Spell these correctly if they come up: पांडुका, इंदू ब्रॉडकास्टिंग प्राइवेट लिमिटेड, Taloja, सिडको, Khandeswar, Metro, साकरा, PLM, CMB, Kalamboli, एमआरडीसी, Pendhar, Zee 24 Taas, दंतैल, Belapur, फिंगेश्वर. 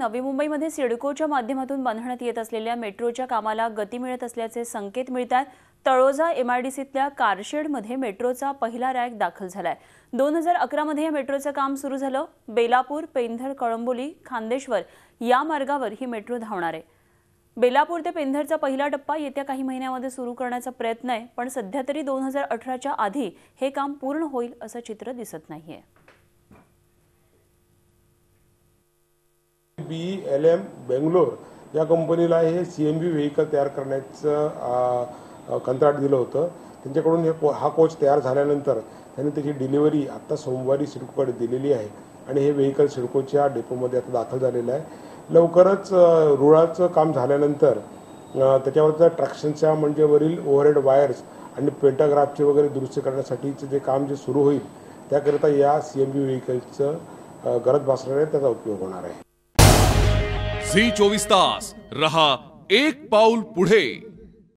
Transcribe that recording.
नवी मुंबईमध्ये सिडकोच्या माध्यमातून बांधण्यात येत असलेल्या मेट्रोच्या कामाला गती मिळत असल्याचे संकेत मिळतात। तळोजा एमआरडीसीतल्या कारशेडमध्ये मेट्रोचा पहिला रॅक दाखल झालाय। 2011 मध्ये मेट्रोचं काम सुरू झालं। बेलापूर, पेंधर, कळंबोली, खांदेश्वर या मार्गावर ही मेट्रो धावणार आहे। बेलापूर ते पेंधरचा पहिला टप्पा येत्या काही महिन्यांमध्ये सुरू करण्याचा प्रयत्न आहे, पण सध्या तरी 2018 च्या आधी हे काम पूर्ण होईल असं चित्र दिसत नाहीये। PLM बेंगलोर या कंपनीला हे CMB व्हेकल तयार करण्याचं कंत्राट दिलं होतं। त्यांच्याकडून हा कोच तयार झाल्यानंतर त्यांनी त्याची डिलिव्हरी आता सोमवारी सिडकोकडे दिलेली आहे आणि हे व्हेकल सिडकोच्या डेपोमध्ये आता दाखल झालेलं आहे। लवकरच रुळाचं काम झाल्यानंतर त्याच्यावरचं ट्रॅक्शनच्या म्हणजे वरील ओव्हरहेड वायर्स आणि पेंटाग्राफचे वगैरे दुरुस्त करण्यासाठीचं जे काम जे सुरू होईल त्याकरिता या CMB व्हेकलचं गरज भासणार आहे, त्याचा उपयोग होणार आहे। Zee 24 तास रहा एक पाऊल पुढे।